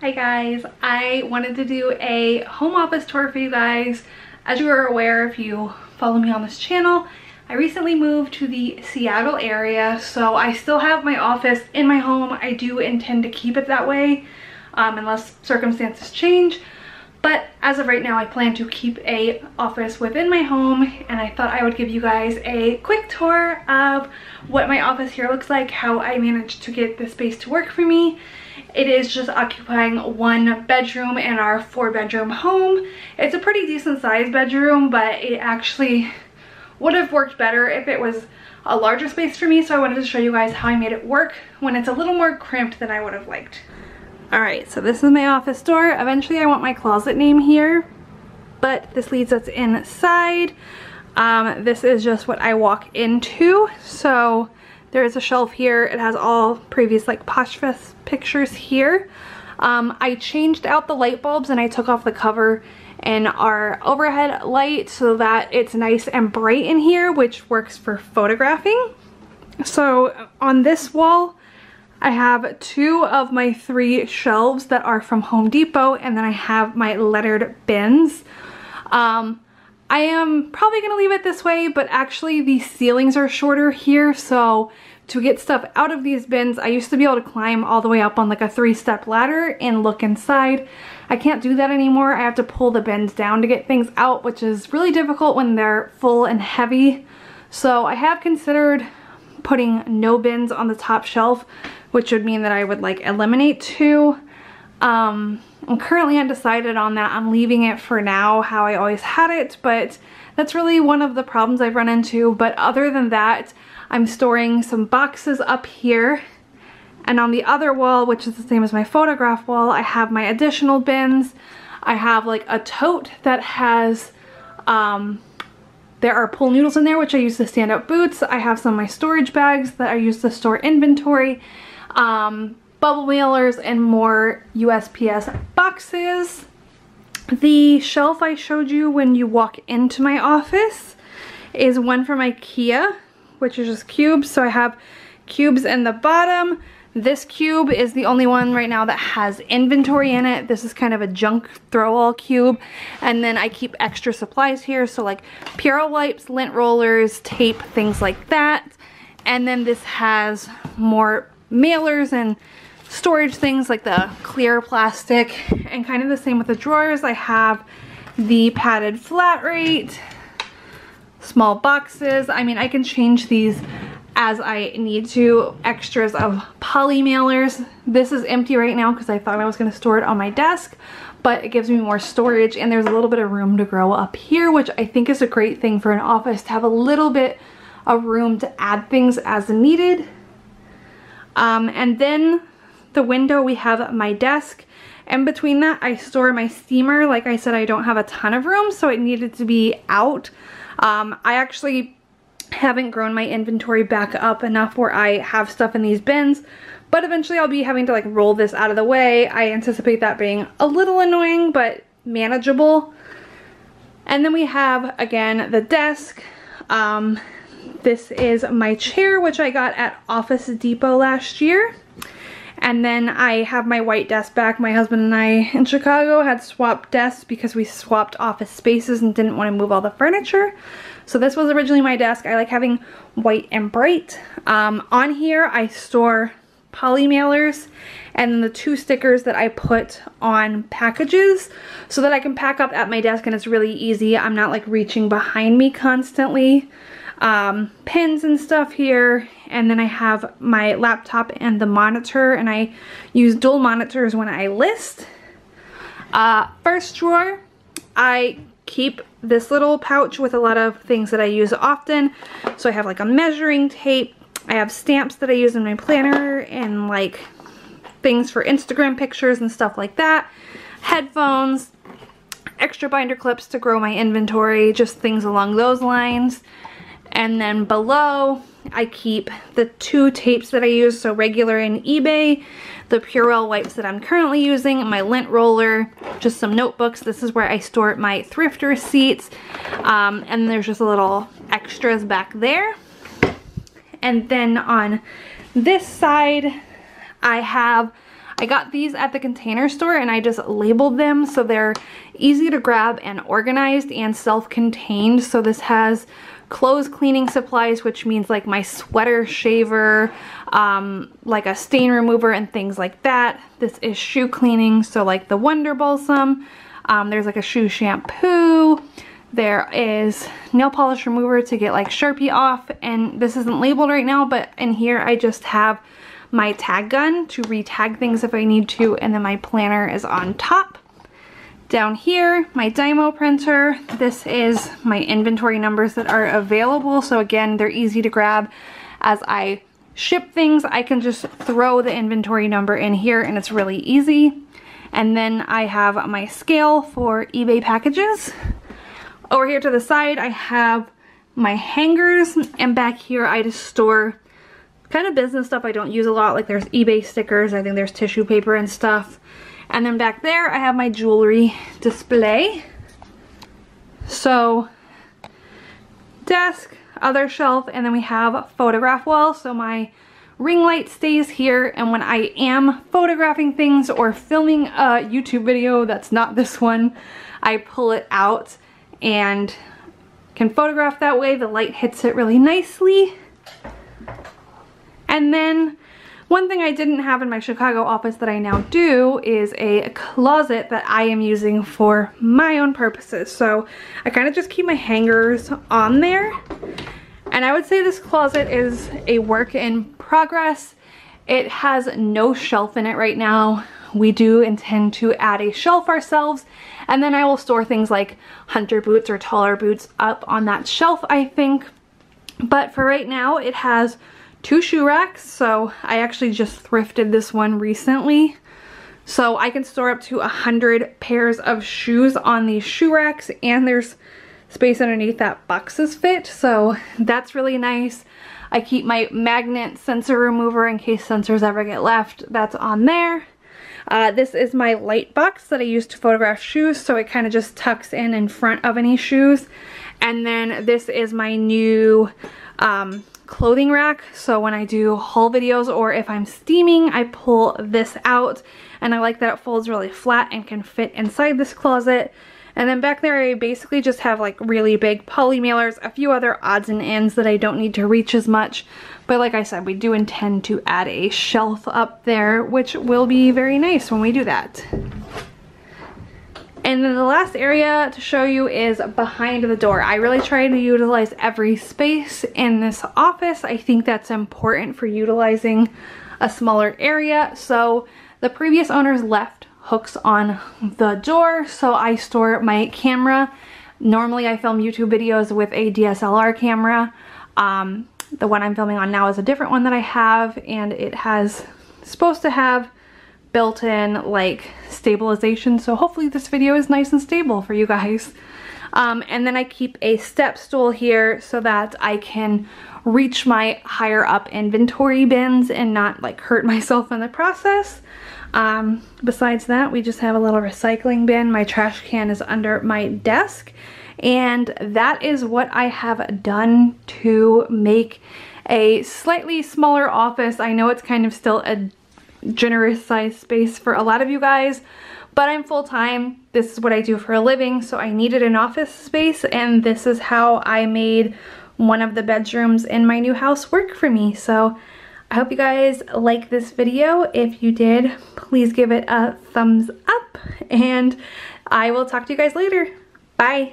Hi guys, I wanted to do a home office tour for you guys. As you are aware, if you follow me on this channel, I recently moved to the Seattle area, so I still have my office in my home. I do intend to keep it that way unless circumstances change, but as of right now I plan to keep a office within my home, and I thought I would give you guys a quick tour of what my office here looks like, how I managed to get this space to work for me. It is just occupying one bedroom in our 4-bedroom home. It's a pretty decent sized bedroom, but it actually would have worked better if it was a larger space for me, so I wanted to show you guys how I made it work when it's a little more cramped than I would have liked. Alright, so this is my office door. Eventually I want my closet name here, but this leads us inside. This is just what I walk into, so there is a shelf here. It has all previous like Poshmark pictures here. I changed out the light bulbs and I took off the cover and our overhead light so that it's nice and bright in here, which works for photographing. So on this wall, I have two of my 3 shelves that are from Home Depot, and then I have my lettered bins. I am probably gonna leave it this way, but actually the ceilings are shorter here, so to get stuff out of these bins, I used to be able to climb all the way up on like a 3-step ladder and look inside. I can't do that anymore. I have to pull the bins down to get things out, which is really difficult when they're full and heavy. So I have considered putting no bins on the top shelf, which would mean that I would like eliminate 2. I'm currently undecided on that. I'm leaving it for now how I always had it, but that's really one of the problems I've run into. But other than that, I'm storing some boxes up here, and on the other wall, which is the same as my photograph wall, I have my additional bins. I have like a tote that has there are pool noodles in there, which I use to stand up boots. I have some of my storage bags that I use to store inventory, bubble wheelers, and more USPS boxes. The shelf I showed you when you walk into my office is one from IKEA, which is just cubes. So I have cubes in the bottom. This cube is the only one right now that has inventory in it. This is kind of a junk throw-all cube. And then I keep extra supplies here, so like Purell wipes, lint rollers, tape, things like that. And then this has more mailers and storage things like the clear plastic, and kind of the same with the drawers. I have the padded flat rate, small boxes. I mean, I can change these as I need to. Extras of poly mailers. This is empty right now because I thought I was going to store it on my desk, but it gives me more storage, and there's a little bit of room to grow up here, which I think is a great thing for an office, to have a little bit of room to add things as needed. And then the window, we have my desk, and between that I store my steamer. Like I said, I don't have a ton of room, so it needed to be out. I actually haven't grown my inventory back up enough where I have stuff in these bins, but eventually I'll be having to like roll this out of the way. I anticipate that being a little annoying, but manageable. And then we have, again, the desk. This is my chair, which I got at Office Depot last year. And then I have my white desk back. My husband and I in Chicago had swapped desks because we swapped office spaces and didn't want to move all the furniture. So this was originally my desk. I like having white and bright. On here I store poly mailers and the 2 stickers that I put on packages so that I can pack up at my desk, and it's really easy. I'm not like reaching behind me constantly. Pins and stuff here, and then I have my laptop and the monitor, and I use dual monitors when I list. First drawer, I keep this little pouch with a lot of things that I use often. So I have like a measuring tape, I have stamps that I use in my planner, and like things for Instagram pictures and stuff like that, headphones, extra binder clips to grow my inventory, just things along those lines. And then below, I keep the 2 tapes that I use, so regular and eBay, the Purell wipes that I'm currently using, my lint roller, just some notebooks. This is where I store my thrift receipts, and there's just a little extras back there. And then on this side, I have I got these at the Container Store and I just labeled them so they're easy to grab and organized and self-contained. So this has clothes cleaning supplies, which means like my sweater shaver, like a stain remover and things like that. This is shoe cleaning, so like the Wonder Balsam. There's like a shoe shampoo. There is nail polish remover to get like Sharpie off, and this isn't labeled right now, but in here I just have my tag gun to re-tag things if I need to, and then my planner is on top. Down here, my Dymo printer. This is my inventory numbers that are available. So again, they're easy to grab. As I ship things, I can just throw the inventory number in here and it's really easy. And then I have my scale for eBay packages. Over here to the side, I have my hangers, and back here I just store kind of business stuff I don't use a lot. Like there's eBay stickers, I think there's tissue paper and stuff. And then back there, I have my jewelry display. So desk, other shelf, and then we have a photograph wall. So my ring light stays here, and when I am photographing things or filming a YouTube video that's not this one, I pull it out and can photograph that way. The light hits it really nicely. And then one thing I didn't have in my Chicago office that I now do is a closet that I am using for my own purposes. So I kind of just keep my hangers on there. And I would say this closet is a work in progress. It has no shelf in it right now. We do intend to add a shelf ourselves, and then I will store things like hunter boots or taller boots up on that shelf, I think. But for right now, it has two shoe racks. So I actually just thrifted this one recently, so I can store up to 100 pairs of shoes on these shoe racks, and there's space underneath that boxes fit, so that's really nice. I keep my magnet sensor remover in case sensors ever get left. That's on there. This is my light box that I use to photograph shoes, so it kind of just tucks in front of any shoes. And then this is my new clothing rack, so when I do haul videos or if I'm steaming, I pull this out, and I like that it folds really flat and can fit inside this closet. And then back there I basically just have like really big poly mailers, a few other odds and ends that I don't need to reach as much, but like I said, we do intend to add a shelf up there, which will be very nice when we do that. And then the last area to show you is behind the door. I really try to utilize every space in this office. I think that's important for utilizing a smaller area. So the previous owners left hooks on the door, so I store my camera. Normally I film YouTube videos with a DSLR camera. The one I'm filming on now is a different one that I have, and it has supposed to have built-in like stabilization, so hopefully this video is nice and stable for you guys. And then I keep a step stool here so that I can reach my higher up inventory bins and not like hurt myself in the process. Besides that, we just have a little recycling bin. My trash can is under my desk, and that is what I have done to make a slightly smaller office. I know it's kind of still a generous size space for a lot of you guys, but I'm full-time. This is what I do for a living, so I needed an office space, and this is how I made one of the bedrooms in my new house work for me. So I hope you guys like this video. If you did, please give it a thumbs up, and I will talk to you guys later. Bye.